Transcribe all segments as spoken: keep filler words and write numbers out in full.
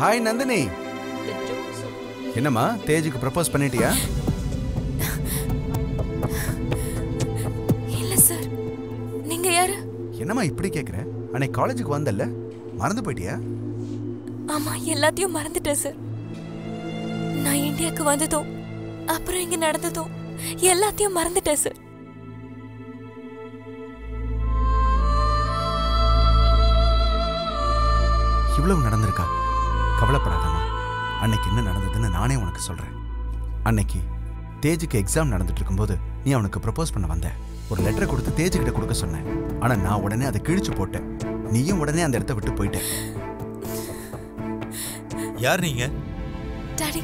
Hi Nandini. என்னம்மா தேஜுக்கு propose பண்ணிட்டியா? இல்ல சார். நீங்க யாரு? என்னம்மா இப்படி கேக்குற? அன்னை காலேஜுக்கு வந்தல்ல? மறந்து போயிட்டியா? ஆமா எல்லாத்தையும் மறந்துட்டேன் சார். நான் இந்தியாக்கு வந்ததோ அப்புறம் இங்க நடந்ததோ எல்லாத்தையும் மறந்துட்டேன் சார். இவ்வளவு நடந்திருக்கா? கவலைப்படாதம்மா. அன்னைக்கு என்ன நடந்ததுன்னு நானே உனக்கு சொல்கிறேன். அன்னைக்கு தேஜுக்கு எக்ஸாம் நடந்துட்டு இருக்கும்போது நீ அவனுக்கு ப்ரப்போஸ் பண்ண வந்த ஒரு லெட்டரை கொடுத்து தேஜுக்கிட்ட கொடுக்க சொன்னேன். ஆனால் நான் உடனே அதை கிழிச்சு போட்டேன். நீயும் உடனே அந்த இடத்த விட்டு போயிட்டேன். யார் நீங்க? Daddy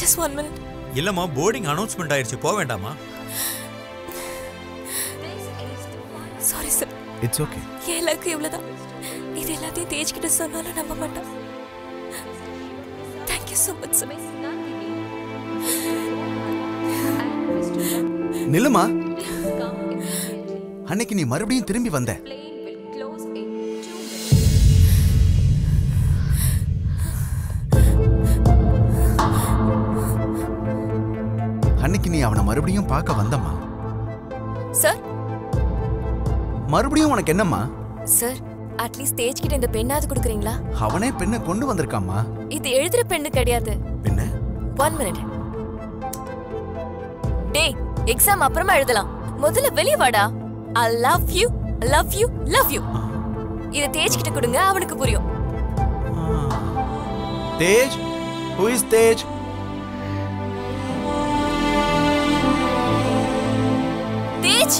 just one minute. இல்லம்மா போர்டிங் அனௌன்ஸ்மெண்ட் ஆயிடுச்சு, போக வேண்டாமா? Sorry sir. It's okay. எல்லாருக்கும் இவ்வளோதான். இது எல்லாத்தையும் தேஜ்கிட்ட சொன்னாலும் நம்ப மாட்டோம். நிலுமா, அன்னைக்கு நீ மறுபடியும் திரும்பி வந்த. அன்னைக்கு நீ அவனை மறுபடியும் பார்க்க வந்தம்மா. சார் மறுபடியும் உனக்கு என்னம்மா? சார் அட்லீஸ்ட் தேஜ் கிட்ட இந்த பெண்ணாவது குடுக்குறீங்களா? அவனே பெண்ணை கொண்டு வந்திருக்காமா. இது எழுதுற பெண்ணு கிடையாது. பெண்ணு? One minute. டேய் எக்ஸாம் அப்புறமா எழுதலாம், முதல்ல வெளிய வாடா. I love you love you love you. இது தேஜ் கிட்ட கொடுங்க, அவனுக்கு புரியும். Tej who is Tej? தேஜ்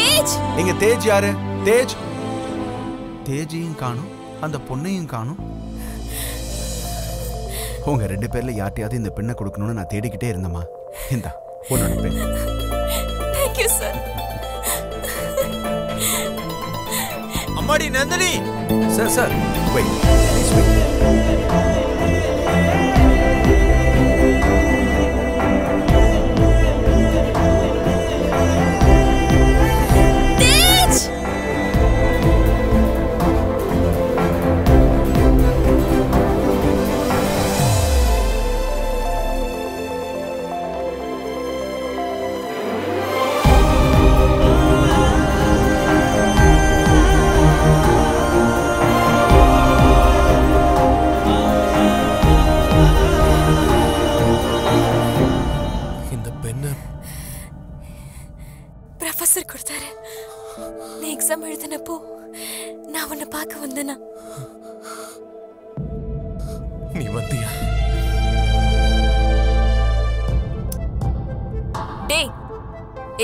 தேஜ் நீங்க தேஜ் யாரு? தேஜ் தேஜியும் காணும், அந்த பொண்ணையும் காணும். உங்க ரெண்டு பேர்ல யார்ட்டையாவது இந்த பெண்ணை கொடுக்கணும்னு நான் தேடிக்கிட்டே இருந்தேம்மா. இந்தா உன்னோட பெண். Thank you sir. அம்மாடி Nandini. Sir sir wait please wait.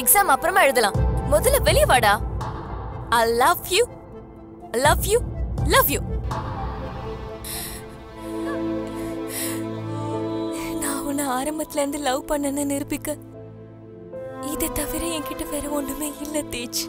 Exam அப்புறமா எழுதலாம், முதல்ல வெளிய வாடா. I love you love you love you. நான் உன்னை ஆரம்பத்துல இருந்து லவ் பண்ணேன்னு நிரூபிக்க இதை தவிர என்கிட்ட வேற ஒண்ணுமே இல்லை தேஜ்.